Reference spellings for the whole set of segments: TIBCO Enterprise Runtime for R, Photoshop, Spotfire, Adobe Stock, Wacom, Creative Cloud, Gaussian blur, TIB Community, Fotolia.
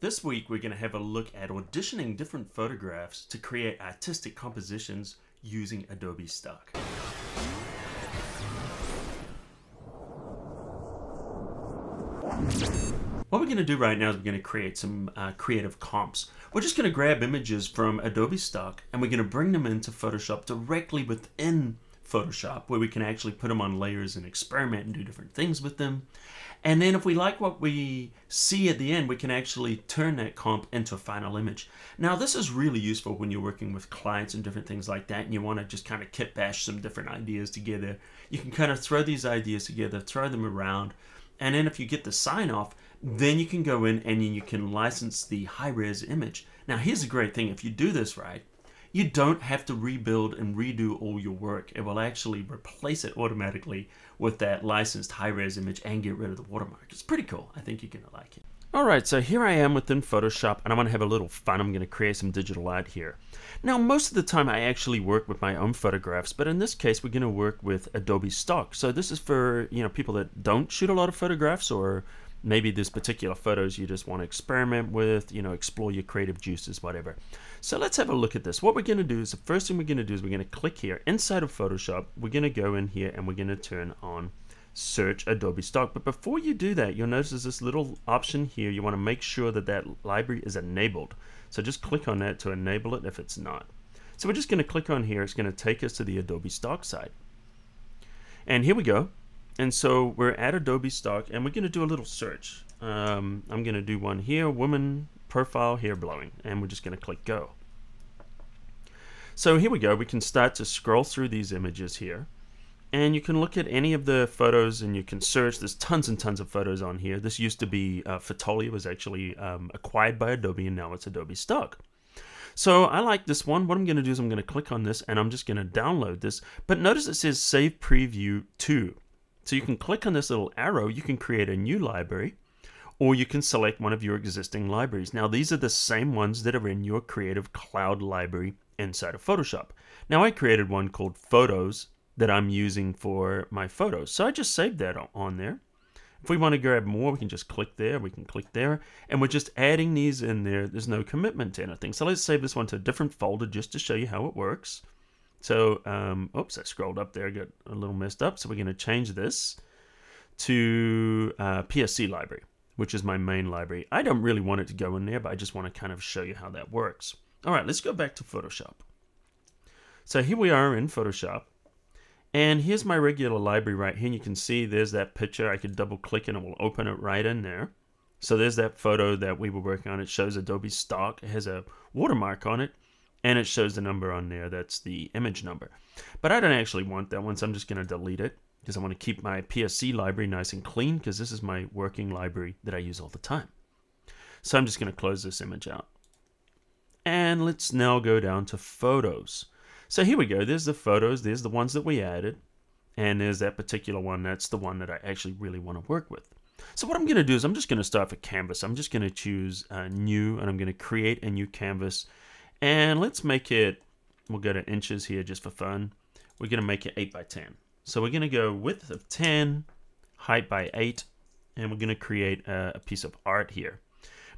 This week we're going to have a look at auditioning different photographs to create artistic compositions using Adobe Stock. What we're going to do right now is we're going to create some creative comps. We're just going to grab images from Adobe Stock and we're going to bring them into Photoshop directly within Photoshop, where we can actually put them on layers and experiment and do different things with them. And then if we like what we see at the end, we can actually turn that comp into a final image. Now this is really useful when you're working with clients and different things like that, and you want to just kind of kit bash some different ideas together. You can kind of throw these ideas together, throw them around, and then if you get the sign off, then you can go in and you can license the high res image. Now here's a great thing, if you do this right, you don't have to rebuild and redo all your work. It will actually replace it automatically with that licensed high-res image and get rid of the watermark. It's pretty cool. I think you're gonna like it. All right, so here I am within Photoshop and I wanna have a little fun. I'm gonna create some digital art here. Now, most of the time I actually work with my own photographs, but in this case, we're gonna work with Adobe Stock. So this is for, you know, people that don't shoot a lot of photographs, or maybe there's particular photos you just want to experiment with, you know, explore your creative juices, whatever. So let's have a look at this. What we're going to do is, the first thing we're going to do is we're going to click here inside of Photoshop. We're going to go in here and we're going to turn on Search Adobe Stock. But before you do that, you'll notice this little option here. You want to make sure that that library is enabled. So just click on that to enable it if it's not. So we're just going to click on here. It's going to take us to the Adobe Stock side. And here we go. And so we're at Adobe Stock and we're going to do a little search. I'm going to do one here, woman profile hair blowing, and we're just going to click go. So here we go. We can start to scroll through these images here, and you can look at any of the photos and you can search. There's tons and tons of photos on here. This used to be Fotolia, was actually acquired by Adobe, and now it's Adobe Stock. So I like this one. What I'm going to do is I'm going to click on this and I'm just going to download this. But notice it says save preview to. So you can click on this little arrow, you can create a new library, or you can select one of your existing libraries. Now these are the same ones that are in your Creative Cloud library inside of Photoshop. Now I created one called Photos that I'm using for my photos. So I just saved that on there. If we want to grab more, we can just click there, we can click there, and we're just adding these in there. There's no commitment to anything. So let's save this one to a different folder just to show you how it works. So, oops, I scrolled up there, got a little messed up. So we're going to change this to PSC library, which is my main library. I don't really want it to go in there, but I just want to kind of show you how that works. All right, let's go back to Photoshop. So here we are in Photoshop. And here's my regular library right here. And you can see there's that picture. I could double click and it will open it right in there. So there's that photo that we were working on. It shows Adobe Stock. It has a watermark on it. And it shows the number on there, that's the image number. But I don't actually want that one, so I'm just gonna delete it because I wanna keep my PSC library nice and clean, because this is my working library that I use all the time. So I'm just gonna close this image out. And let's now go down to photos. So here we go, there's the photos, there's the ones that we added, and there's that particular one, that's the one that I actually really wanna work with. So what I'm gonna do is I'm just gonna start for canvas. I'm just gonna choose new, and I'm gonna create a new canvas. And let's make it, we'll go to inches here just for fun. We're going to make it 8 by 10. So we're going to go width of 10, height by 8, and we're going to create a piece of art here.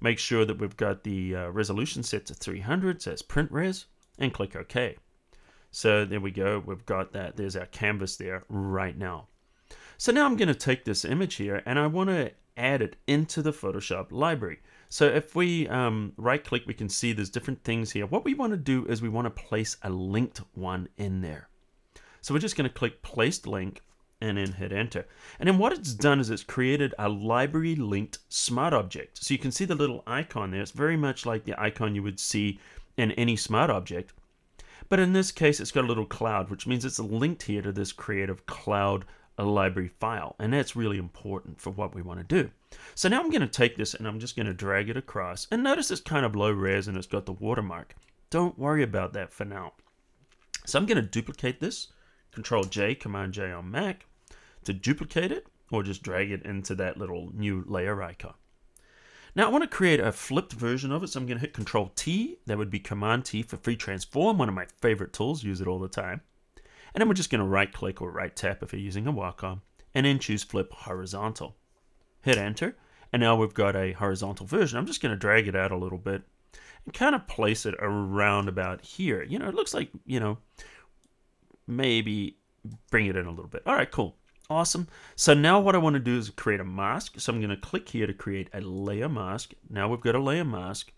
Make sure that we've got the resolution set to 300, so it's print res, and click OK. So there we go. We've got that. There's our canvas there right now. So now I'm going to take this image here and I want to add it into the Photoshop library. So if we right click, we can see there's different things here. What we want to do is we want to place a linked one in there. So we're just going to click placed link and then hit enter. And then what it's done is it's created a library linked smart object. So you can see the little icon there. It's very much like the icon you would see in any smart object. But in this case, it's got a little cloud, which means it's linked here to this Creative Cloud a library file, and that's really important for what we want to do. So now I'm going to take this and I'm just going to drag it across, and notice it's kind of low res and it's got the watermark. Don't worry about that for now. So I'm going to duplicate this, Control J, Command J on Mac to duplicate it, or just drag it into that little new layer icon. Now I want to create a flipped version of it, so I'm going to hit Control T. That would be Command T for free transform, one of my favorite tools, use it all the time. And then we're just going to right click or right tap if you're using a Wacom, and then choose flip horizontal. Hit enter. And now we've got a horizontal version. I'm just going to drag it out a little bit and kind of place it around about here. You know, it looks like, you know, maybe bring it in a little bit. All right, cool. Awesome. So now what I want to do is create a mask. So I'm going to click here to create a layer mask. Now we've got a layer mask.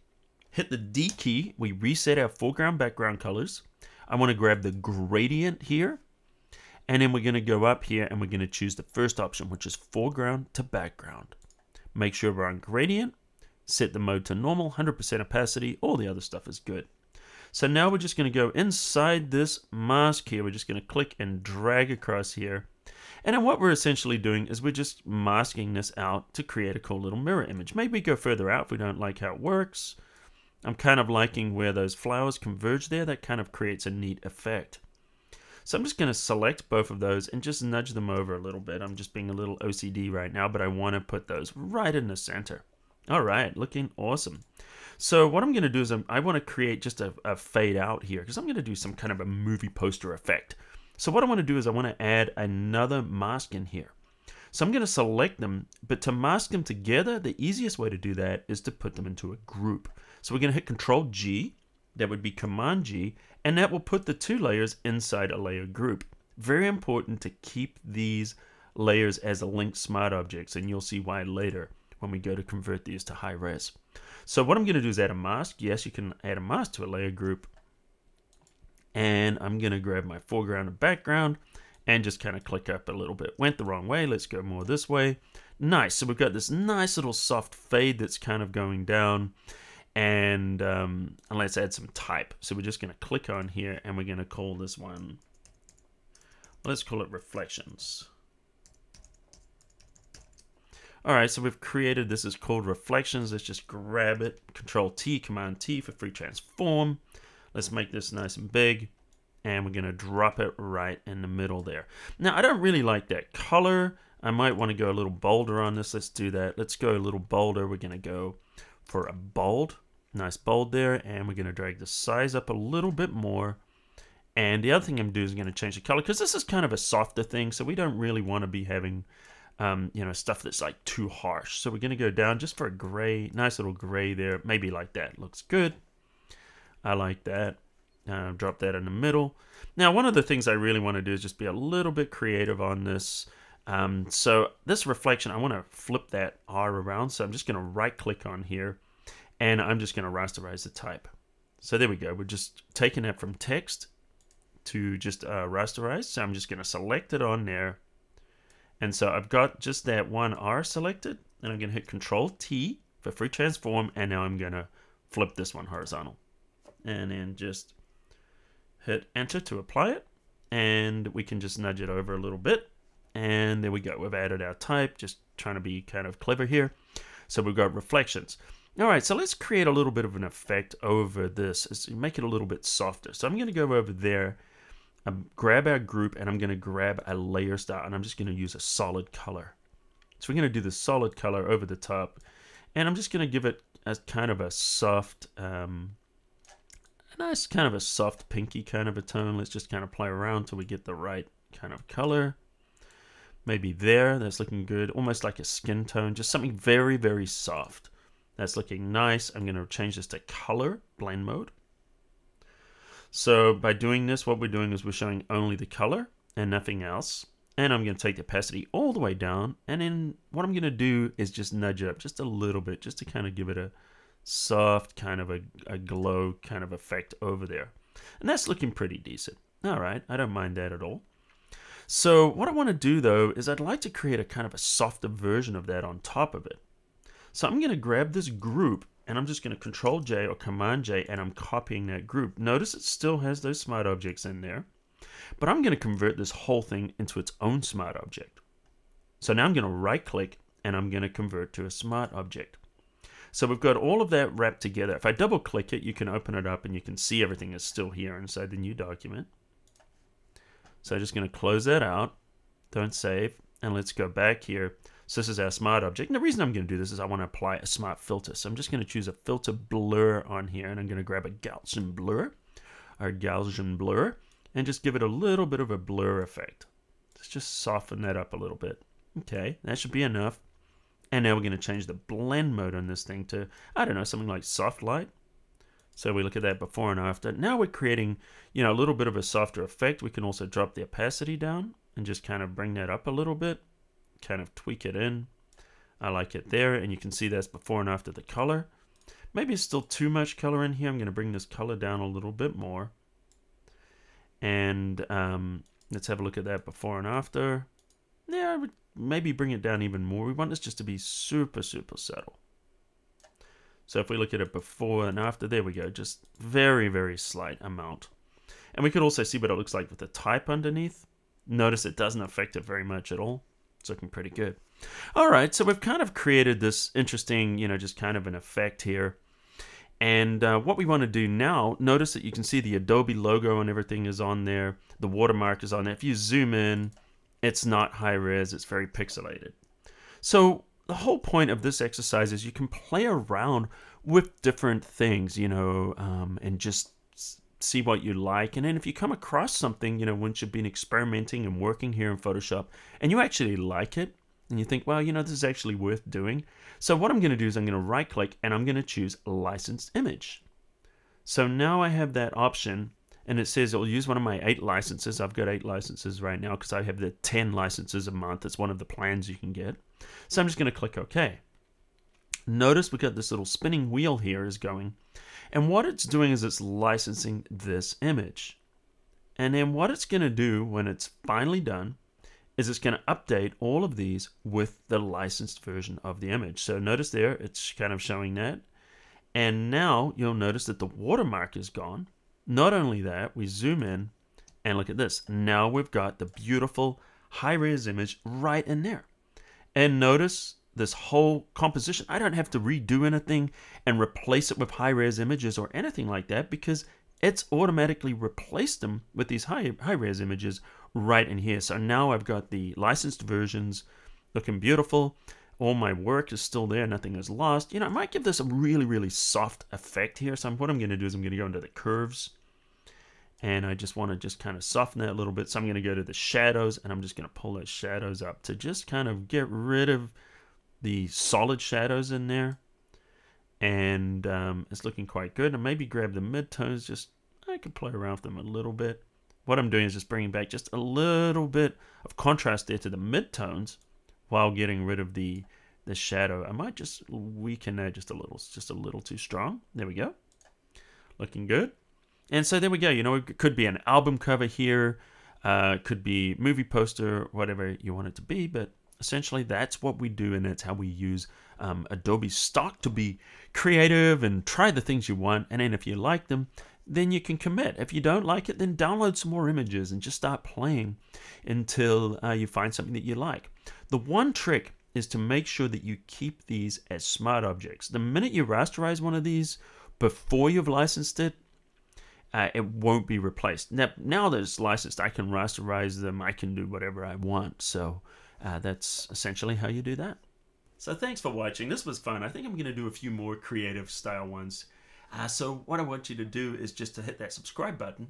Hit the D key. We reset our foreground background colors. I want to grab the gradient here. And then we're going to go up here and we're going to choose the first option, which is foreground to background. Make sure we're on gradient. Set the mode to normal, 100% opacity. All the other stuff is good. So now we're just going to go inside this mask here. We're just going to click and drag across here. And then what we're essentially doing is we're just masking this out to create a cool little mirror image. Maybe we go further out if we don't like how it works. I'm kind of liking where those flowers converge there. That kind of creates a neat effect. So I'm just going to select both of those and just nudge them over a little bit. I'm just being a little OCD right now, but I want to put those right in the center. All right, looking awesome. So what I'm going to do is I want to create just a fade out here because I'm going to do some kind of a movie poster effect. So what I want to do is I want to add another mask in here. So I'm going to select them, but to mask them together, the easiest way to do that is to put them into a group. So we're going to hit Control G. That would be Command G, and that will put the two layers inside a layer group. Very important to keep these layers as linked smart objects, and you'll see why later when we go to convert these to high res. So what I'm going to do is add a mask. Yes, you can add a mask to a layer group. And I'm going to grab my foreground and background and just kind of click up a little bit. Went the wrong way. Let's go more this way. Nice. So we've got this nice little soft fade that's kind of going down. And let's add some type. So we're just going to click on here and we're going to call this one, let's call it Reflections. All right, so we've created, this is called Reflections. Let's just grab it, Control T, Command T for free transform. Let's make this nice and big and we're going to drop it right in the middle there. Now, I don't really like that color. I might want to go a little bolder on this. Let's do that. Let's go a little bolder. We're going to go for a bold, nice bold there, and we're going to drag the size up a little bit more. And the other thing I'm going to do is I'm going to change the color because this is kind of a softer thing, so we don't really want to be having, you know, stuff that's like too harsh. So we're going to go down just for a gray, nice little gray there, maybe like that. Looks good. I like that. Drop that in the middle. Now, one of the things I really want to do is just be a little bit creative on this. So this reflection, I want to flip that R around. So I'm just going to right click on here and I'm just going to rasterize the type. So there we go. We're just taking it from text to just rasterize. So I'm just going to select it on there. And so I've got just that one R selected and I'm going to hit Control T for free transform. And now I'm going to flip this one horizontal and then just hit enter to apply it. And we can just nudge it over a little bit. And there we go. We've added our type, just trying to be kind of clever here. So we've got reflections. All right, so let's create a little bit of an effect over this. Let's make it a little bit softer. So I'm going to go over there, grab our group, and I'm going to grab a layer style, and I'm just going to use a solid color. So we're going to do the solid color over the top, and I'm just going to give it a kind of a soft, a nice kind of a soft pinky kind of a tone. Let's just kind of play around till we get the right kind of color. Maybe there, that's looking good. Almost like a skin tone, just something very, very soft. That's looking nice. I'm going to change this to color, blend mode. So by doing this, what we're doing is we're showing only the color and nothing else. And I'm going to take the opacity all the way down. And then what I'm going to do is just nudge it up just a little bit, just to kind of give it a soft kind of a glow kind of effect over there. And that's looking pretty decent. All right, I don't mind that at all. So what I want to do though is I'd like to create a kind of a softer version of that on top of it. So I'm going to grab this group and I'm just going to Control J or Command J and I'm copying that group. Notice it still has those smart objects in there, but I'm going to convert this whole thing into its own smart object. So now I'm going to right click and I'm going to convert to a smart object. So we've got all of that wrapped together. If I double click it, you can open it up and you can see everything is still here inside the new document. So I'm just going to close that out, don't save, and let's go back here. So this is our smart object. And the reason I'm going to do this is I want to apply a smart filter. So I'm just going to choose a filter blur on here, and I'm going to grab a Gaussian blur, and just give it a little bit of a blur effect. Let's just soften that up a little bit. Okay, that should be enough. And now we're going to change the blend mode on this thing to, I don't know, something like soft light. So we look at that before and after. Now we're creating, you know, a little bit of a softer effect. We can also drop the opacity down and just kind of bring that up a little bit, kind of tweak it in. I like it there, and you can see that's before and after the color. Maybe it's still too much color in here. I'm going to bring this color down a little bit more. And let's have a look at that before and after. Yeah, I would maybe bring it down even more. We want this just to be super, super subtle. So if we look at it before and after, there we go, just very, very slight amount. And we could also see what it looks like with the type underneath. Notice it doesn't affect it very much at all. It's looking pretty good. All right, so we've kind of created this interesting, you know, just kind of an effect here. And what we want to do now, notice that you can see the Adobe logo and everything is on there. The watermark is on there. If you zoom in, it's not high res, it's very pixelated. So the whole point of this exercise is you can play around with different things, you know, and just see what you like. And then if you come across something, you know, once you've been experimenting and working here in Photoshop and you actually like it, and you think, well, you know, this is actually worth doing. So what I'm going to do is I'm going to right click and I'm going to choose licensed image. So now I have that option and it says it will use one of my 8 licenses. I've got 8 licenses right now because I have the 10 licenses a month. It's one of the plans you can get. So I'm just going to click OK. Notice we've got this little spinning wheel here is going. And what it's doing is it's licensing this image. And then what it's going to do when it's finally done is it's going to update all of these with the licensed version of the image. So notice there, it's kind of showing that. And now you'll notice that the watermark is gone. Not only that, we zoom in and look at this. Now we've got the beautiful high-res image right in there. And notice this whole composition. I don't have to redo anything and replace it with high-res images or anything like that because it's automatically replaced them with these high-res images right in here. So now I've got the licensed versions looking beautiful. All my work is still there. Nothing is lost. You know, I might give this a really, really soft effect here. So what I'm going to do is I'm going to go into the curves. And I just want to just kind of soften that a little bit. So I'm going to go to the shadows. And I'm just going to pull those shadows up to just kind of get rid of the solid shadows in there. And it's looking quite good. And maybe grab the midtones. Just I could play around with them a little bit. What I'm doing is just bringing back just a little bit of contrast there to the midtones while getting rid of the shadow. I might just weaken that just a little. It's just a little too strong. There we go. Looking good. And so there we go. You know, it could be an album cover here. It could be movie poster, whatever you want it to be. But essentially, that's what we do. And that's how we use Adobe Stock to be creative and try the things you want. And then if you like them, then you can commit. If you don't like it, then download some more images and just start playing until you find something that you like. The one trick is to make sure that you keep these as smart objects. The minute you rasterize one of these before you've licensed it, it won't be replaced. Now that it's licensed, I can rasterize them. I can do whatever I want. So that's essentially how you do that. So thanks for watching. This was fun. I think I'm going to do a few more creative style ones. So what I want you to do is just to hit that subscribe button.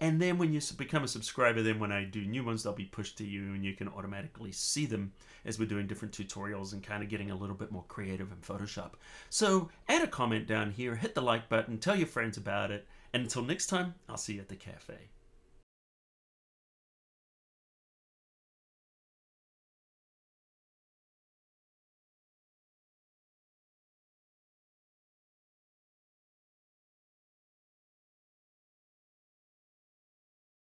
And then when you become a subscriber, then when I do new ones, they'll be pushed to you and you can automatically see them as we're doing different tutorials and kind of getting a little bit more creative in Photoshop. So add a comment down here, hit the like button, tell your friends about it. And until next time, I'll see you at the cafe.